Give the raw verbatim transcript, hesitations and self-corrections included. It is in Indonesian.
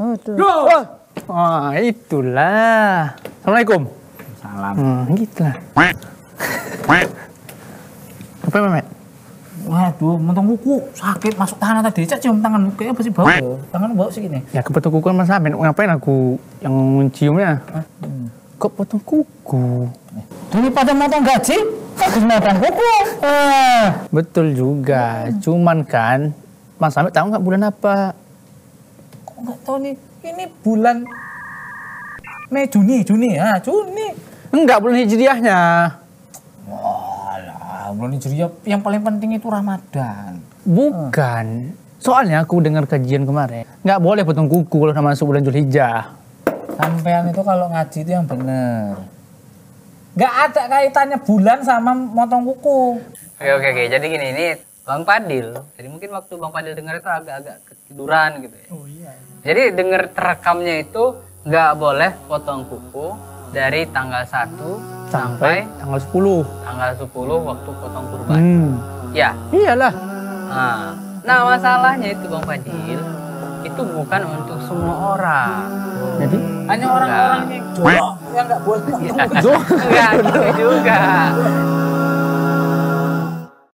Oh, itu. Oh. Oh, itulah. Assalamualaikum. Salam. Hmm, gitulah. Apa Memet? Waduh, mentong kuku sakit masuk tangan tadi. Cak cium tangan, kayaknya pasti bau. Tangan bau sih gini. Ya kepotong kuku kan Mas Amin. Ngapain aku yang menciumnya? Hmm. Kok potong kuku? Daripada motong gaji, harus motong kuku. Eh. Betul juga. Hmm. Cuman kan Mas Amin tahu nggak bulan apa? Kok nggak tahu nih? Ini bulan Mei Juni, Juni ya, Juni. Enggak bulan hijriahnya. Bulan Hijriah yang paling penting itu Ramadan. Bukan. Hmm. Soalnya aku dengar kajian kemarin. Nggak boleh potong kuku kalau sama masuk bulan Zulhijjah. Sampean itu kalau ngaji itu yang bener. Nggak ada kaitannya bulan sama motong kuku. Oke, oke, oke. Jadi gini, ini Bang Fadil. Jadi mungkin waktu Bang Fadil dengar itu agak-agak ketiduran gitu ya. Oh iya. Jadi dengar terekamnya itu nggak boleh potong kuku dari tanggal satu sampai tanggal sepuluh. Tanggal sepuluh waktu potong kurban. Hmm. Ya. Iyalah. Nah, nah, masalahnya itu Bang Fadil, itu bukan untuk semua orang. Jadi hanya orang-orang yang jorok yang enggak boleh potong. Enggak juga.